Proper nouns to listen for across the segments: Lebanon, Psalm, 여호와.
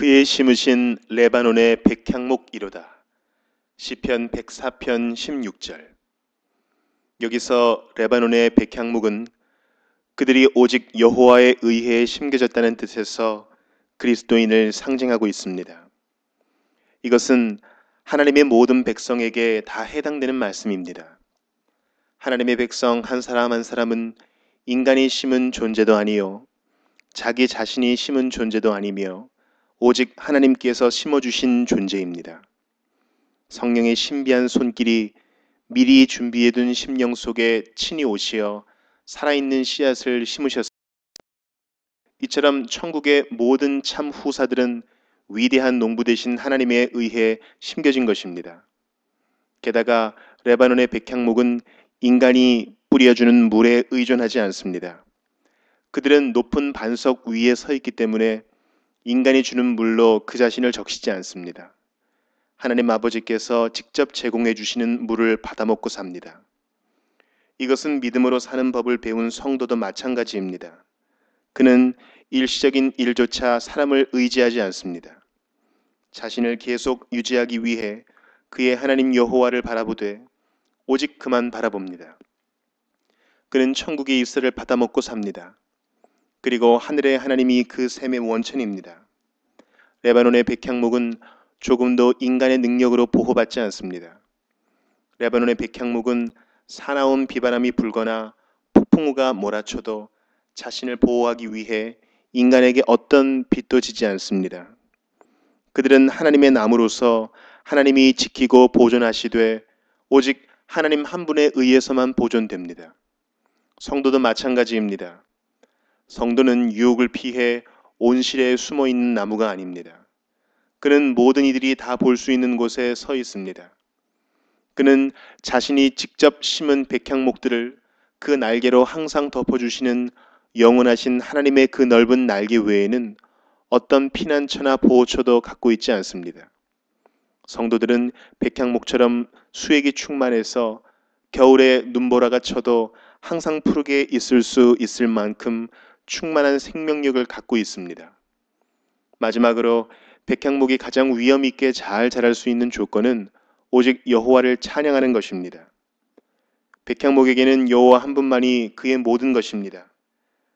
그의 심으신 레바논의 백향목 이로다. 시편 104편 16절. 여기서 레바논의 백향목은 그들이 오직 여호와의 의회에 심겨졌다는 뜻에서 그리스도인을 상징하고 있습니다. 이것은 하나님의 모든 백성에게 다 해당되는 말씀입니다. 하나님의 백성 한 사람 한 사람은 인간이 심은 존재도 아니요 자기 자신이 심은 존재도 아니며 오직 하나님께서 심어주신 존재입니다. 성령의 신비한 손길이 미리 준비해둔 심령 속에 친히 오시어 살아있는 씨앗을 심으셨습니다. 이처럼 천국의 모든 참 후사들은 위대한 농부 되신 하나님에 의해 심겨진 것입니다. 게다가 레바논의 백향목은 인간이 뿌려주는 물에 의존하지 않습니다. 그들은 높은 반석 위에 서 있기 때문에 인간이 주는 물로 그 자신을 적시지 않습니다. 하나님 아버지께서 직접 제공해 주시는 물을 받아먹고 삽니다. 이것은 믿음으로 사는 법을 배운 성도도 마찬가지입니다. 그는 일시적인 일조차 사람을 의지하지 않습니다. 자신을 계속 유지하기 위해 그의 하나님 여호와를 바라보되 오직 그만 바라봅니다. 그는 천국의 이슬을 받아먹고 삽니다. 그리고 하늘의 하나님이 그 샘의 원천입니다. 레바논의 백향목은 조금도 인간의 능력으로 보호받지 않습니다. 레바논의 백향목은 사나운 비바람이 불거나 폭풍우가 몰아쳐도 자신을 보호하기 위해 인간에게 어떤 빚도 지지 않습니다. 그들은 하나님의 나무로서 하나님이 지키고 보존하시되 오직 하나님 한 분에 의해서만 보존됩니다. 성도도 마찬가지입니다. 성도는 유혹을 피해 온실에 숨어있는 나무가 아닙니다. 그는 모든 이들이 다 볼 수 있는 곳에 서 있습니다. 그는 자신이 직접 심은 백향목들을 그 날개로 항상 덮어주시는 영원하신 하나님의 그 넓은 날개 외에는 어떤 피난처나 보호처도 갖고 있지 않습니다. 성도들은 백향목처럼 수액이 충만해서 겨울에 눈보라가 쳐도 항상 푸르게 있을 수 있을 만큼 충만한 생명력을 갖고 있습니다. 마지막으로 백향목이 가장 위엄 있게 잘 자랄 수 있는 조건은 오직 여호와를 찬양하는 것입니다. 백향목에게는 여호와 한 분만이 그의 모든 것입니다.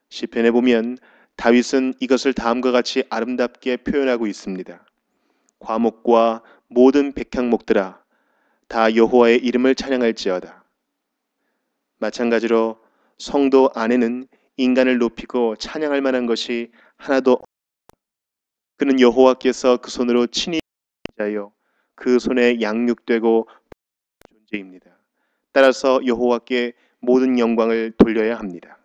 시편에 보면 다윗은 이것을 다음과 같이 아름답게 표현하고 있습니다. 과목과 모든 백향목들아 다 여호와의 이름을 찬양할지어다. 마찬가지로 성도 안에는 인간을 높이고 찬양할 만한 것이 하나도 없습니다. 그는 여호와께서 그 손으로 친히 하여 그 손에 양육되고 존재입니다. 따라서 여호와께 모든 영광을 돌려야 합니다.